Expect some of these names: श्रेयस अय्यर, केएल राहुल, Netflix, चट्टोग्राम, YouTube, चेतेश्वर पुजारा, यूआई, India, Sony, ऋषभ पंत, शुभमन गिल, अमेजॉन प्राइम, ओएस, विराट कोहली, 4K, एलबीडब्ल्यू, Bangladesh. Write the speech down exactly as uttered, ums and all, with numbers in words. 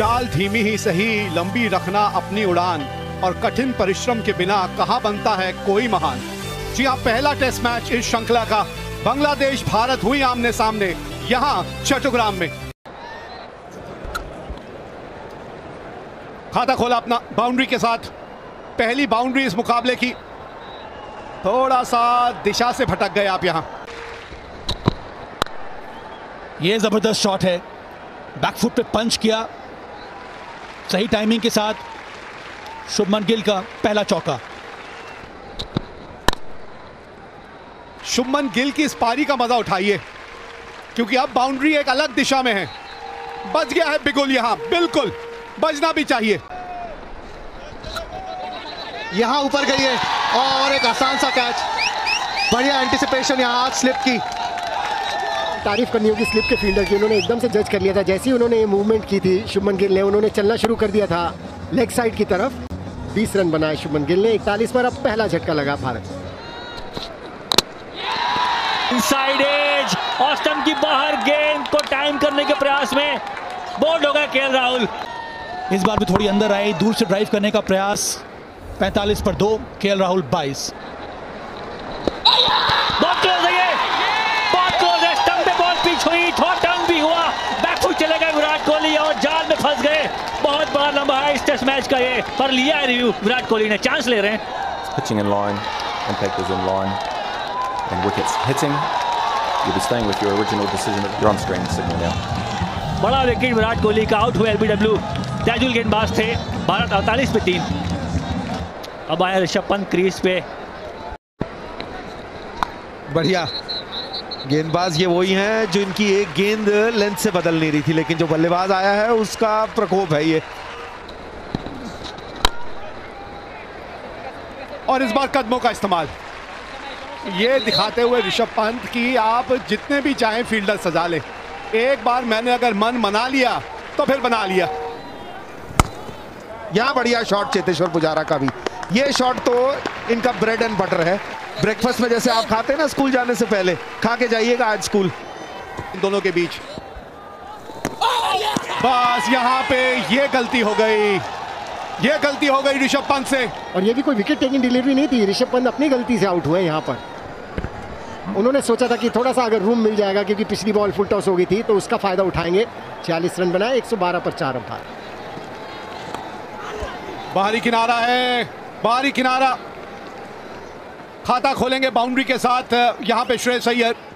चाल धीमी ही सही, लंबी रखना अपनी उड़ान और कठिन परिश्रम के बिना कहां बनता है कोई महान। जी हां, पहला टेस्ट मैच इस श्रृंखला का बांग्लादेश भारत हुई आमने सामने यहां चट्टोग्राम में। खाता खोला अपना बाउंड्री के साथ, पहली बाउंड्री इस मुकाबले की। थोड़ा सा दिशा से भटक गए आप यहां। ये जबरदस्त शॉट है, बैकफुट पे पंच किया सही टाइमिंग के साथ। शुभमन गिल का पहला चौका। शुभमन गिल की इस पारी का मजा उठाइए क्योंकि अब बाउंड्री एक अलग दिशा में है। बच गया है बिगुल यहां, बिल्कुल बजना भी चाहिए। यहां ऊपर गई है और एक आसान सा कैच, बढ़िया एंटिसिपेशन यहां स्लिप की। तारीफ करनी होगी स्लिप के फील्डर की, उन्होंने एकदम से जज कर लिया था। जैसे ही उन्होंने ये मूवमेंट की थी शुभमन गिल ने, उन्होंने चलना शुरू कर दिया था लेग साइड की तरफ। बीस रन बनाए शुभमन गिल ने इकतालीस पर। अब पहला झटका लगा भारत। इनसाइड एज, ऑस्टम की बाहर गेंद को टाइम करने के प्रयास में बोल्ड होगा केएल राहुल। इस बार भी थोड़ी अंदर आई, दूर से ड्राइव करने का प्रयास। पैंतालीस पर दो, केएल राहुल बाईस। बहुत क्लोज है ये, बहुत क्लोज है। स्टंप पे बॉल पिच हुई, थोड़ा टर्न भी हुआ, बैकफुट चले गए विराट कोहली और जाल में फंस गए। बहुत बड़ा लंबा है इस टेस्ट मैच का ये, पर लिया है रिव्यू विराट कोहली ने। चांस ले रहे हैं। Pitching in line, impact is in line. And wickets hitting, you'll be staying with your original decision of your on-screen signal now. बड़ा विकेट विराट कोहली का, आउट हुए एलबीडब्ल्यू। तेजुल गेंदबाज थे। भारत अड़तालीस पे तीन। अब आया ऋषभ पंत क्रीज पे। बढ़िया गेंदबाज ये वही हैं जो इनकी एक गेंद लेंथ से बदल नहीं रही थी, लेकिन जो बल्लेबाज आया है उसका प्रकोप है ये। और इस बार कदमों का इस्तेमाल ये दिखाते हुए ऋषभ पंत की, आप जितने भी चाहें फील्डर सजा ले, एक बार मैंने अगर मन मना लिया तो फिर बना लिया। यहाँ बढ़िया शॉट चेतेश्वर पुजारा का भी। ये शॉट तो इनका ब्रेड एंड बटर है। ब्रेकफास्ट में जैसे आप खाते हैं ना स्कूल जाने से पहले, खा के जाइएगा आज स्कूल। इन दोनों के बीच बस यहाँ पे ये गलती हो गई, ये गलती हो गई ऋषभ पंत से। और ये भी कोई विकेट टेकिंग डिलीवरी नहीं थी, ऋषभ पंत अपनी गलती से आउट हुए यहाँ पर। उन्होंने सोचा था कि थोड़ा सा अगर रूम मिल जाएगा, क्योंकि पिछली बॉल फुल टॉस हो गई थी, तो उसका फायदा उठाएंगे। छियालीस रन बनाए, एक सौ बारह पर चार अंपायर। बाहरी किनारा है, बाहरी किनारा। खाता खोलेंगे बाउंड्री के साथ यहाँ पे श्रेयस अय्यर।